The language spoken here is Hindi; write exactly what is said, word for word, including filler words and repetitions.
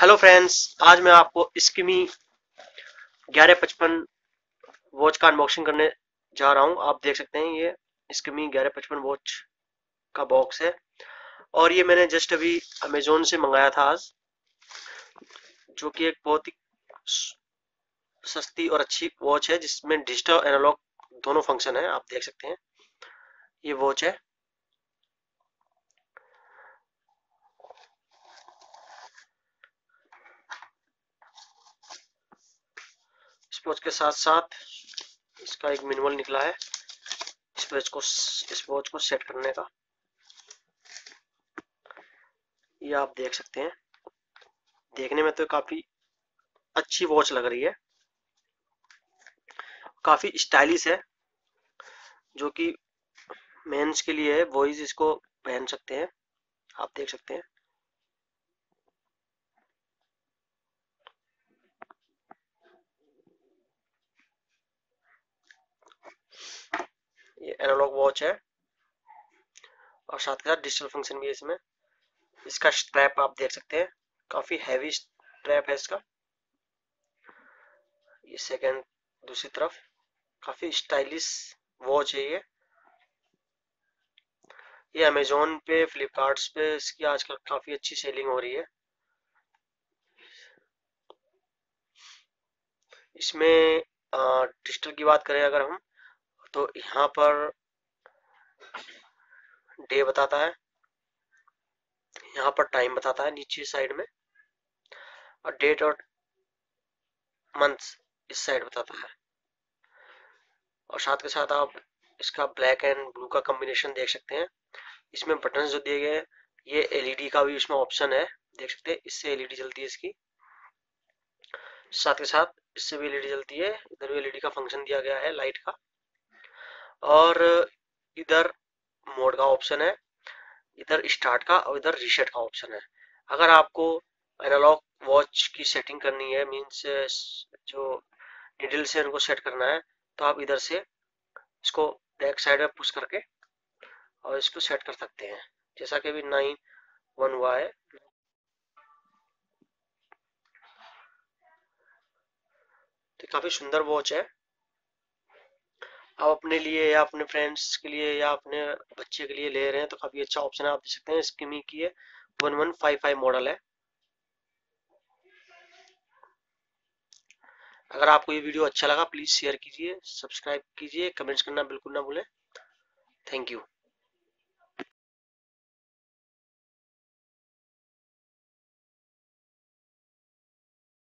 हेलो फ्रेंड्स, आज मैं आपको एसकेमेई ग्यारह पचपन वॉच का अनबॉक्सिंग करने जा रहा हूं। आप देख सकते हैं ये एसकेमेई ग्यारह पचपन वॉच का बॉक्स है और ये मैंने जस्ट अभी अमेजोन से मंगाया था आज, जो कि एक बहुत ही सस्ती और अच्छी वॉच है जिसमें डिजिटल एनालॉग दोनों फंक्शन है। आप देख सकते हैं ये वॉच है। वॉच के साथ साथ इसका एक मिनिमल निकला है इस वॉच को इस वॉच को सेट करने का, ये आप देख सकते हैं। देखने में तो काफी अच्छी वॉच लग रही है, काफी स्टाइलिश है, जो कि मेंस के लिए है, बॉयज इसको पहन सकते हैं। आप देख सकते हैं ये एनालॉग वॉच है और साथ के साथ डिजिटल फंक्शन भी है इसमें। इसका स्ट्रैप आप देख सकते हैं, काफी हैवी स्ट्रैप है इसका। ये सेकंड दूसरी तरफ काफी स्टाइलिश वॉच है ये। ये अमेजोन पे, फ्लिपकार्ट पे इसकी आजकल काफी अच्छी सेलिंग हो रही है। इसमें डिजिटल की बात करें अगर हम, तो यहाँ पर डे बताता है, यहाँ पर टाइम बताता है नीचे साइड में, और डेट और मंथ इस साइड बताता है। और साथ के साथ आप इसका ब्लैक एंड ब्लू का कॉम्बिनेशन देख सकते हैं। इसमें बटन्स जो दिए गए हैं, ये एलईडी का भी इसमें ऑप्शन है, देख सकते हैं। इससे एलईडी जलती है इसकी, साथ के साथ इससे भी एलईडी जलती है। इधर भी एलईडी का फंक्शन दिया गया है लाइट का, और इधर मोड का ऑप्शन है, इधर स्टार्ट का और इधर रीसेट का ऑप्शन है। अगर आपको एनालॉग वॉच की सेटिंग करनी है, मींस जो निडल्स है उनको सेट करना है, तो आप इधर से इसको बैक साइड में पुश करके और इसको सेट कर सकते हैं, जैसा कि अभी नाइन वन हुआ है। तो काफी सुंदर वॉच है। आप अपने लिए या अपने फ्रेंड्स के लिए या अपने बच्चे के लिए ले रहे हैं तो काफी अच्छा ऑप्शन है। आप देख सकते हैं एसकेमेई की है ग्यारह पचपन मॉडल है। अगर आपको ये वीडियो अच्छा लगा प्लीज शेयर कीजिए, सब्सक्राइब कीजिए, कमेंट्स करना बिल्कुल ना भूलें। Thank you.